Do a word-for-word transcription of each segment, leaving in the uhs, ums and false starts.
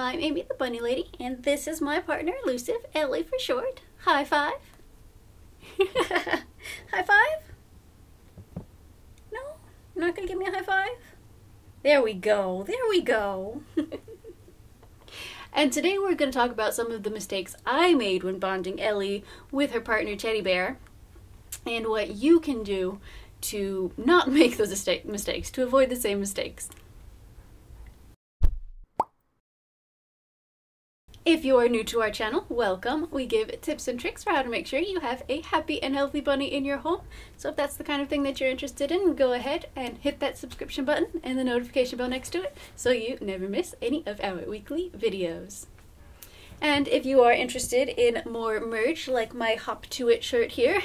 I'm Amy the Bunny Lady, and this is my partner, Lucifer, Ellie for short. High five. High five? No? You're not going to give me a high five? There we go. There we go. And today we're going to talk about some of the mistakes I made when bonding Ellie with her partner, Teddy Bear, and what you can do to not make those mistakes, to avoid the same mistakes. If you are new to our channel, welcome. We give tips and tricks for how to make sure you have a happy and healthy bunny in your home. So if that's the kind of thing that you're interested in, go ahead and hit that subscription button and the notification bell next to it so you never miss any of our weekly videos. And if you are interested in more merch, like my Hop To It shirt here,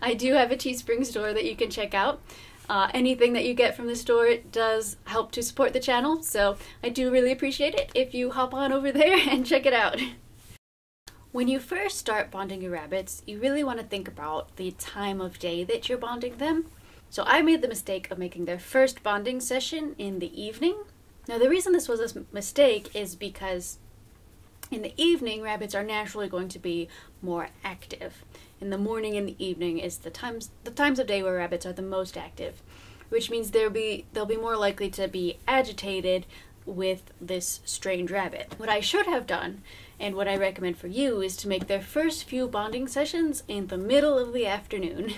I do have a Teespring store that you can check out. Uh, anything that you get from the store, it does help to support the channel, so I do really appreciate it if you hop on over there and check it out. When you first start bonding your rabbits, you really want to think about the time of day that you're bonding them. So I made the mistake of making their first bonding session in the evening. Now the reason this was a mistake is because in the evening, rabbits are naturally going to be more active. In the morning and the evening is the times the times of day where rabbits are the most active, which means they'll be they'll be more likely to be agitated with this strange rabbit. What I should have done, and what I recommend for you, is to make their first few bonding sessions in the middle of the afternoon.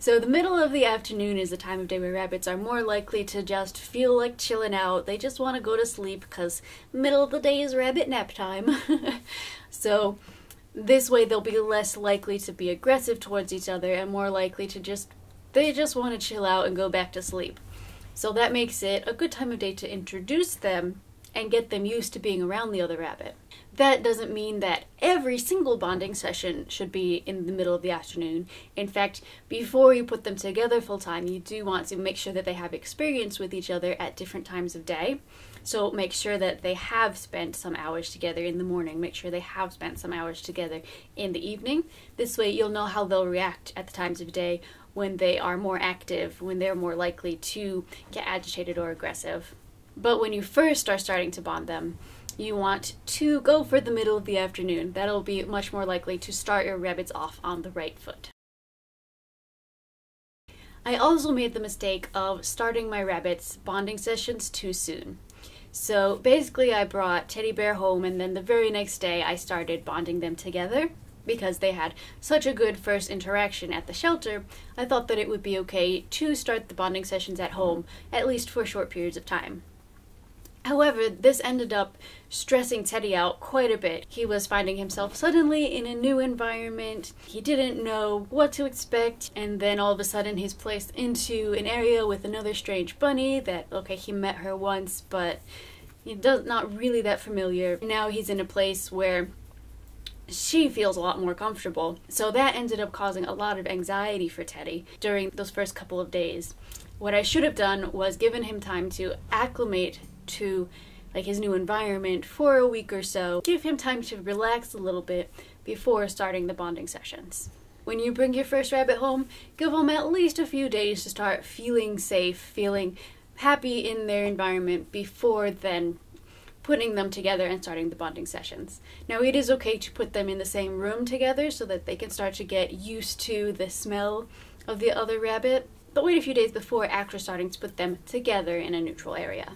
So the middle of the afternoon is the time of day where rabbits are more likely to just feel like chilling out. They just want to go to sleep because middle of the day is rabbit nap time. So this way they'll be less likely to be aggressive towards each other and more likely to just, they just want to chill out and go back to sleep. So that makes it a good time of day to introduce them and get them used to being around the other rabbit. That doesn't mean that every single bonding session should be in the middle of the afternoon. In fact, before you put them together full time, you do want to make sure that they have experience with each other at different times of day. So make sure that they have spent some hours together in the morning. Make sure they have spent some hours together in the evening. This way you'll know how they'll react at the times of day when they are more active, when they're more likely to get agitated or aggressive. But when you first are starting to bond them, you want to go for the middle of the afternoon. That'll be much more likely to start your rabbits off on the right foot. I also made the mistake of starting my rabbits' bonding sessions too soon. So basically I brought Teddy Bear home, and then the very next day I started bonding them together. Because they had such a good first interaction at the shelter, I thought that it would be okay to start the bonding sessions at home, at least for short periods of time. However, this ended up stressing Teddy out quite a bit. He was finding himself suddenly in a new environment. He didn't know what to expect, and then all of a sudden he's placed into an area with another strange bunny that, okay, he met her once, but it's not really that familiar. Now he's in a place where she feels a lot more comfortable. So that ended up causing a lot of anxiety for Teddy during those first couple of days. What I should have done was given him time to acclimate to like his new environment for a week or so. Give him time to relax a little bit before starting the bonding sessions. When you bring your first rabbit home, give them at least a few days to start feeling safe, feeling happy in their environment before then putting them together and starting the bonding sessions. Now it is okay to put them in the same room together so that they can start to get used to the smell of the other rabbit, but wait a few days before actually starting to put them together in a neutral area.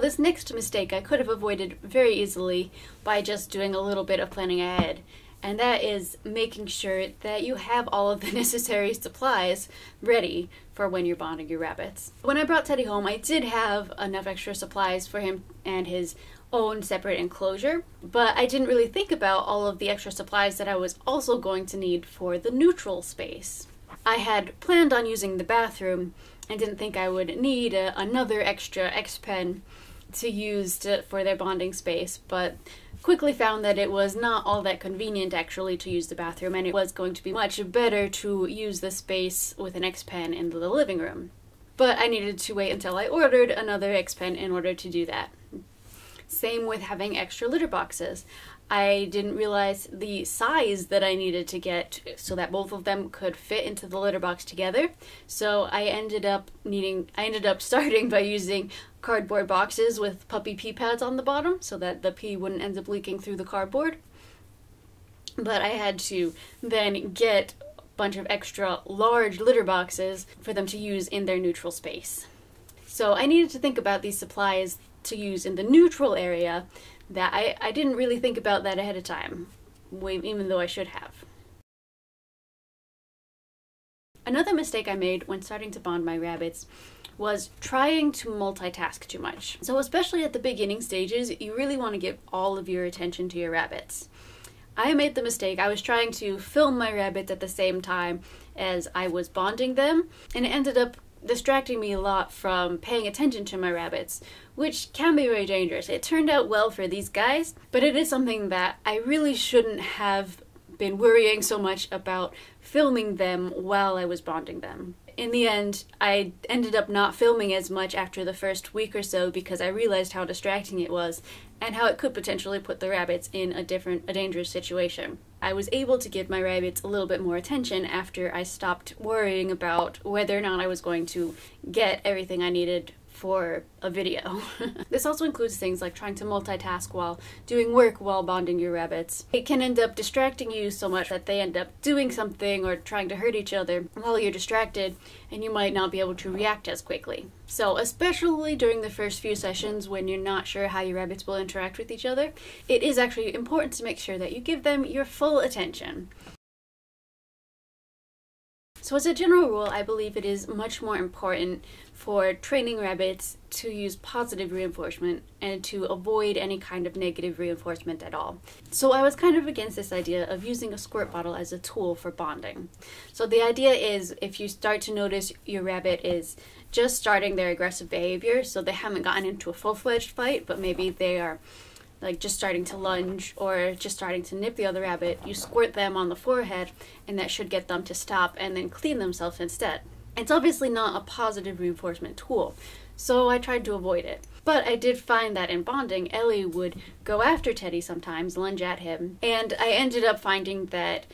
This next mistake I could have avoided very easily by just doing a little bit of planning ahead, and that is making sure that you have all of the necessary supplies ready for when you're bonding your rabbits. When I brought Teddy home, I did have enough extra supplies for him and his own separate enclosure, but I didn't really think about all of the extra supplies that I was also going to need for the neutral space. I had planned on using the bathroom and didn't think I would need a, another extra X-Pen to use to, for their bonding space, but quickly found that it was not all that convenient actually to use the bathroom, and it was going to be much better to use the space with an X-Pen in the living room. But I needed to wait until I ordered another X-Pen in order to do that. Same with having extra litter boxes. I didn't realize the size that I needed to get so that both of them could fit into the litter box together. So I ended up needing, I ended up starting by using cardboard boxes with puppy pee pads on the bottom so that the pee wouldn't end up leaking through the cardboard. But I had to then get a bunch of extra large litter boxes for them to use in their neutral space. So I needed to think about these supplies to use in the neutral area that I, I didn't really think about that ahead of time, even though I should have. Another mistake I made when starting to bond my rabbits was trying to multitask too much. So especially at the beginning stages, you really want to give all of your attention to your rabbits. I made the mistake, I was trying to film my rabbits at the same time as I was bonding them, and it ended up distracting me a lot from paying attention to my rabbits, which can be very dangerous. It turned out well for these guys, but it is something that I really shouldn't have been worrying so much about filming them while I was bonding them. In the end, I ended up not filming as much after the first week or so because I realized how distracting it was and how it could potentially put the rabbits in a different, a dangerous situation. I was able to give my rabbits a little bit more attention after I stopped worrying about whether or not I was going to get everything I needed for a video. This also includes things like trying to multitask while doing work while bonding your rabbits. It can end up distracting you so much that they end up doing something or trying to hurt each other while you're distracted, and you might not be able to react as quickly. So especially during the first few sessions when you're not sure how your rabbits will interact with each other, it is actually important to make sure that you give them your full attention. So as a general rule, I believe it is much more important for training rabbits to use positive reinforcement and to avoid any kind of negative reinforcement at all. So I was kind of against this idea of using a squirt bottle as a tool for bonding. So the idea is if you start to notice your rabbit is just starting their aggressive behavior, so they haven't gotten into a full-fledged fight, but maybe they are like just starting to lunge or just starting to nip the other rabbit, you squirt them on the forehead and that should get them to stop and then clean themselves instead. It's obviously not a positive reinforcement tool, so I tried to avoid it. But I did find that in bonding, Ellie would go after Teddy sometimes, lunge at him, and I ended up finding that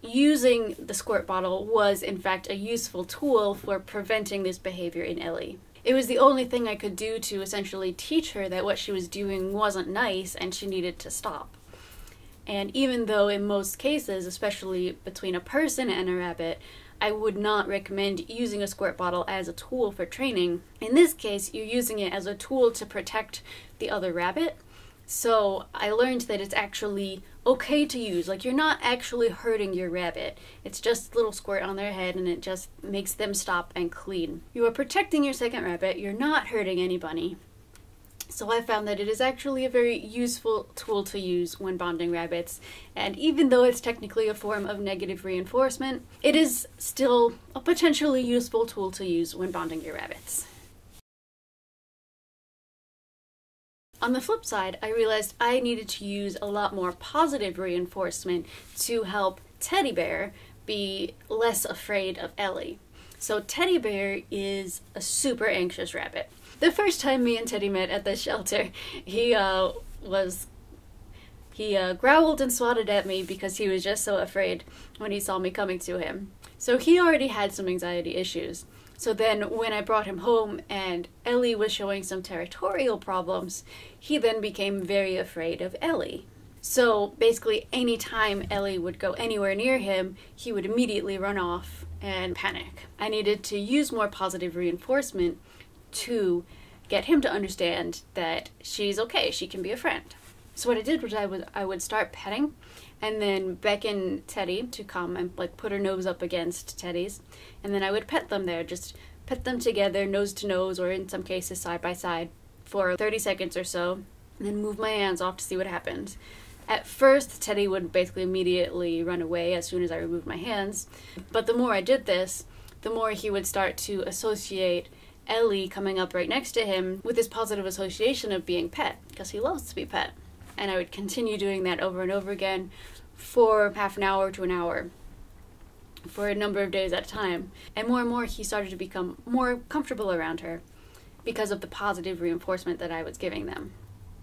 using the squirt bottle was in fact a useful tool for preventing this behavior in Ellie. It was the only thing I could do to essentially teach her that what she was doing wasn't nice and she needed to stop. And even though in most cases, especially between a person and a rabbit, I would not recommend using a squirt bottle as a tool for training, in this case, you're using it as a tool to protect the other rabbit. So I learned that it's actually okay to use, like you're not actually hurting your rabbit. It's just a little squirt on their head and it just makes them stop and clean. You are protecting your second rabbit, you're not hurting anybody. So I found that it is actually a very useful tool to use when bonding rabbits, and even though it's technically a form of negative reinforcement, it is still a potentially useful tool to use when bonding your rabbits. On the flip side, I realized I needed to use a lot more positive reinforcement to help Teddy Bear be less afraid of Ellie. So Teddy Bear is a super anxious rabbit. The first time me and Teddy met at the shelter, he uh, was he uh, growled and swatted at me because he was just so afraid when he saw me coming to him. So he already had some anxiety issues. So then when I brought him home and Ellie was showing some territorial problems, he then became very afraid of Ellie. So basically any time Ellie would go anywhere near him, he would immediately run off and panic. I needed to use more positive reinforcement to get him to understand that she's okay, she can be a friend. So what I did was I would, I would start petting and then beckon Teddy to come and like put her nose up against Teddy's, and then I would pet them there, just pet them together, nose to nose, or in some cases side by side for thirty seconds or so, and then move my hands off to see what happened. At first, Teddy would basically immediately run away as soon as I removed my hands, but the more I did this, the more he would start to associate Ellie coming up right next to him with this positive association of being pet, because he loves to be pet. And I would continue doing that over and over again for half an hour to an hour for a number of days at a time. And more and more he started to become more comfortable around her because of the positive reinforcement that I was giving them.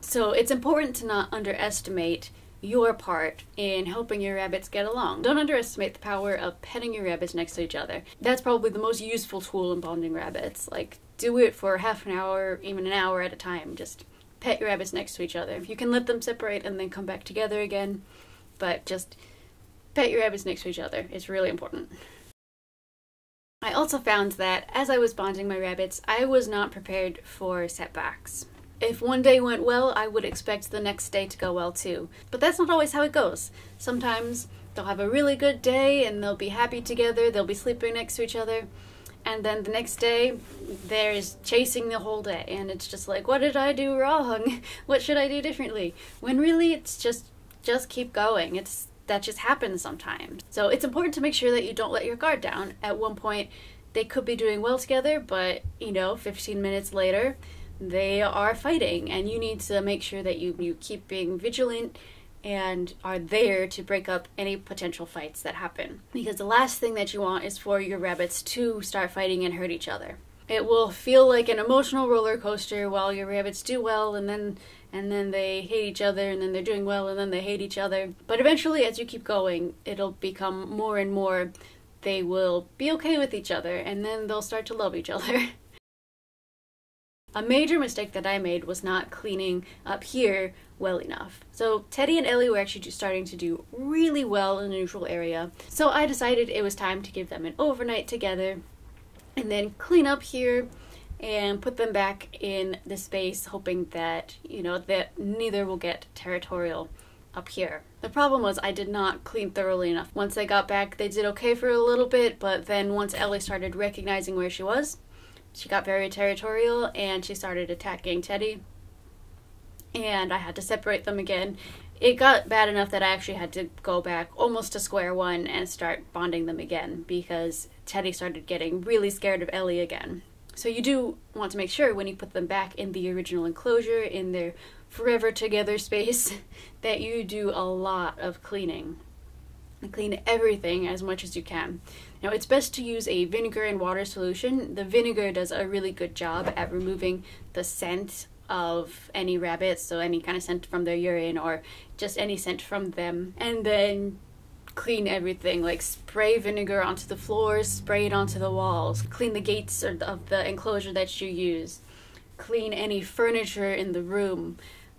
So it's important to not underestimate your part in helping your rabbits get along. Don't underestimate the power of petting your rabbits next to each other. That's probably the most useful tool in bonding rabbits. Like, do it for half an hour, even an hour at a time. Just pet your rabbits next to each other. You can let them separate and then come back together again, but just pet your rabbits next to each other. It's really important. I also found that as I was bonding my rabbits, I was not prepared for setbacks. If one day went well, I would expect the next day to go well too. But that's not always how it goes. Sometimes they'll have a really good day and they'll be happy together, they'll be sleeping next to each other, and then the next day there's chasing the whole day and it's just like, what did I do wrong? What should I do differently? When really it's just, just keep going. It's, that just happens sometimes. So it's important to make sure that you don't let your guard down. At one point they could be doing well together, but you know, fifteen minutes later, they are fighting, and you need to make sure that you, you keep being vigilant and are there to break up any potential fights that happen. Because the last thing that you want is for your rabbits to start fighting and hurt each other. It will feel like an emotional roller coaster while your rabbits do well, and then and then they hate each other, and then they're doing well, and then they hate each other. But eventually, as you keep going, it'll become more and more they will be okay with each other, and then they'll start to love each other. A major mistake that I made was not cleaning up here well enough. So Teddy and Ellie were actually starting to do really well in the neutral area. So I decided it was time to give them an overnight together and then clean up here and put them back in the space, hoping that, you know, that neither will get territorial up here. The problem was I did not clean thoroughly enough. Once they got back, they did okay for a little bit, but then once Ellie started recognizing where she was, she got very territorial and she started attacking Teddy, and I had to separate them again. It got bad enough that I actually had to go back almost to square one and start bonding them again, because Teddy started getting really scared of Ellie again. So you do want to make sure when you put them back in the original enclosure, in their forever together space, that you do a lot of cleaning. Clean everything as much as you can. Now, it's best to use a vinegar and water solution. The vinegar does a really good job at removing the scent of any rabbits, so any kind of scent from their urine or just any scent from them. And then clean everything, like spray vinegar onto the floors, spray it onto the walls, clean the gates of the enclosure that you use, clean any furniture in the room,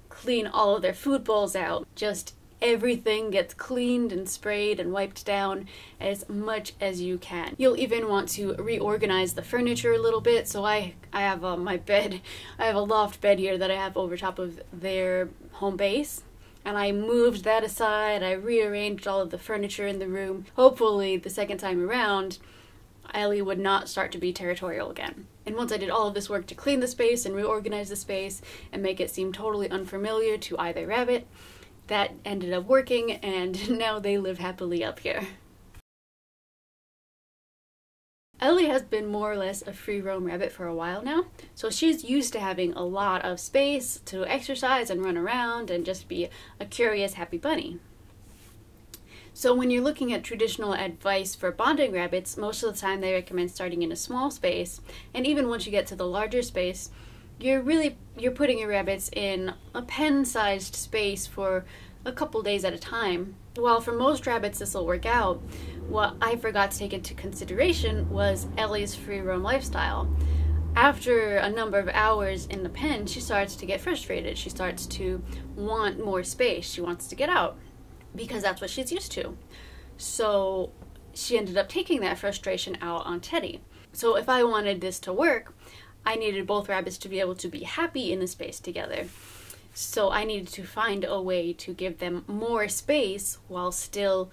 clean all of their food bowls out. Just everything gets cleaned and sprayed and wiped down as much as you can. You'll even want to reorganize the furniture a little bit. So I, I have uh, my bed, I have a loft bed here that I have over top of their home base. And I moved that aside, I rearranged all of the furniture in the room. Hopefully the second time around, Ellie would not start to be territorial again. And once I did all of this work to clean the space and reorganize the space and make it seem totally unfamiliar to either rabbit, that ended up working, and now they live happily up here. Ellie has been more or less a free roam rabbit for a while now, so she's used to having a lot of space to exercise and run around and just be a curious happy bunny. So when you're looking at traditional advice for bonding rabbits, most of the time they recommend starting in a small space, and even once you get to the larger space, You're really, you're putting your rabbits in a pen-sized space for a couple days at a time. While for most rabbits this will work out, what I forgot to take into consideration was Ellie's free-roam lifestyle. After a number of hours in the pen, she starts to get frustrated. She starts to want more space. She wants to get out because that's what she's used to. So she ended up taking that frustration out on Teddy. So if I wanted this to work, I needed both rabbits to be able to be happy in the space together. So I needed to find a way to give them more space while still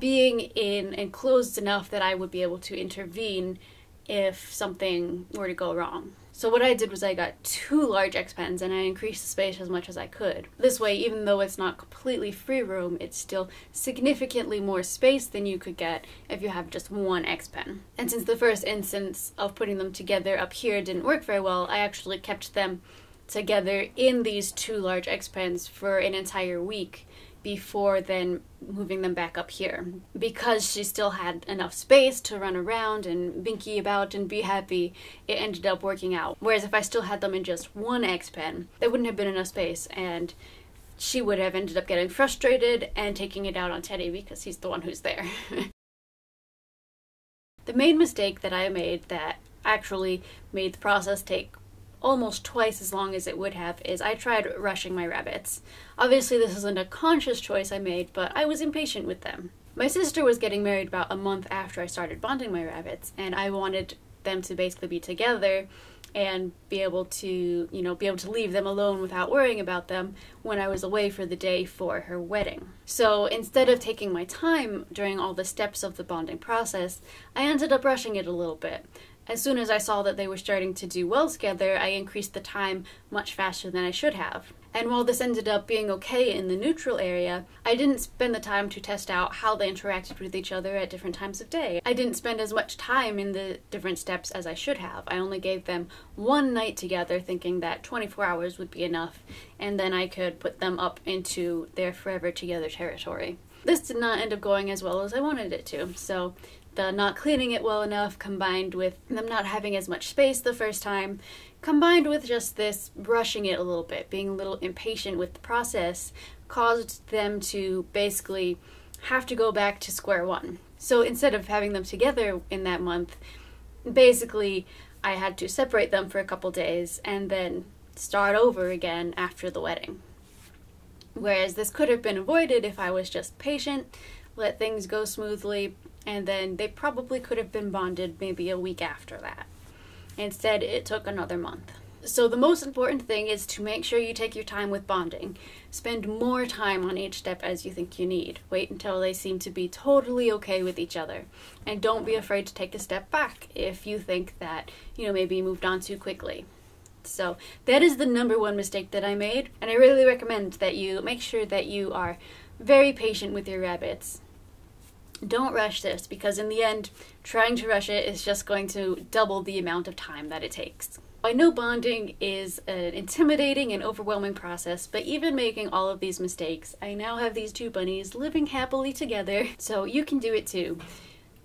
being in enclosed enough that I would be able to intervene if something were to go wrong. So what I did was I got two large X-Pens and I increased the space as much as I could. This way, even though it's not completely free roam, it's still significantly more space than you could get if you have just one X-Pen. And since the first instance of putting them together up here didn't work very well, I actually kept them together in these two large X-Pens for an entire week before then moving them back up here, because she still had enough space to run around and binky about and be happy. It ended up working out. Whereas if I still had them in just one X-Pen, there wouldn't have been enough space, and she would have ended up getting frustrated and taking it out on Teddy because he's the one who's there. The main mistake that I made that actually made the process take almost twice as long as it would have is I tried rushing my rabbits. Obviously this isn't a conscious choice I made, but I was impatient with them. My sister was getting married about a month after I started bonding my rabbits, and I wanted them to basically be together and be able to, you know, be able to leave them alone without worrying about them when I was away for the day for her wedding. So instead of taking my time during all the steps of the bonding process, I ended up rushing it a little bit. As soon as I saw that they were starting to do well together, I increased the time much faster than I should have. And while this ended up being okay in the neutral area, I didn't spend the time to test out how they interacted with each other at different times of day. I didn't spend as much time in the different steps as I should have. I only gave them one night together, thinking that twenty-four hours would be enough, and then I could put them up into their forever together territory. This did not end up going as well as I wanted it to, so the not cleaning it well enough, combined with them not having as much space the first time, combined with just this rushing it a little bit, being a little impatient with the process, caused them to basically have to go back to square one. So instead of having them together in that month, basically I had to separate them for a couple days and then start over again after the wedding. Whereas this could have been avoided if I was just patient, let things go smoothly, and then they probably could have been bonded maybe a week after that. Instead, it took another month. So the most important thing is to make sure you take your time with bonding. Spend more time on each step as you think you need. Wait until they seem to be totally okay with each other. And don't be afraid to take a step back if you think that, you know, maybe you moved on too quickly. So that is the number one mistake that I made, and I really recommend that you make sure that you are very patient with your rabbits. Don't rush this, because in the end, trying to rush it is just going to double the amount of time that it takes. I know bonding is an intimidating and overwhelming process, but even making all of these mistakes, I now have these two bunnies living happily together, so you can do it too.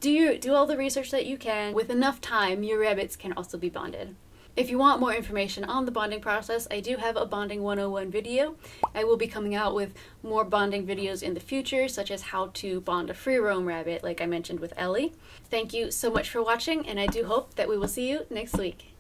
Do you, do all the research that you can. With enough time, your rabbits can also be bonded. If you want more information on the bonding process, I do have a Bonding one oh one video. I will be coming out with more bonding videos in the future, such as how to bond a free roam rabbit, like I mentioned with Ellie. Thank you so much for watching, and I do hope that we will see you next week.